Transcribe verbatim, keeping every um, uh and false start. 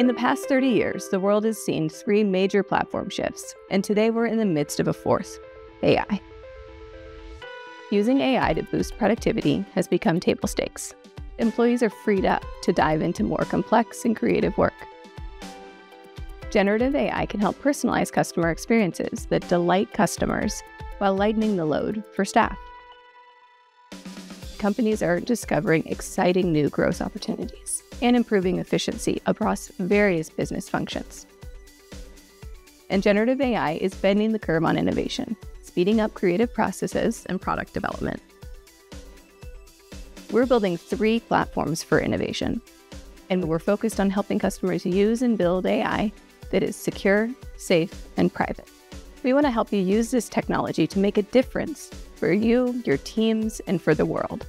In the past thirty years, the world has seen three major platform shifts, and today we're in the midst of a fourth: A I. Using A I to boost productivity has become table stakes. Employees are freed up to dive into more complex and creative work. Generative A I can help personalize customer experiences that delight customers while lightening the load for staff. Companies are discovering exciting new growth opportunities and improving efficiency across various business functions. And generative A I is bending the curve on innovation, speeding up creative processes and product development. We're building three platforms for innovation, and we're focused on helping customers use and build A I that is secure, safe, and private. We want to help you use this technology to make a difference for you, your teams, and for the world.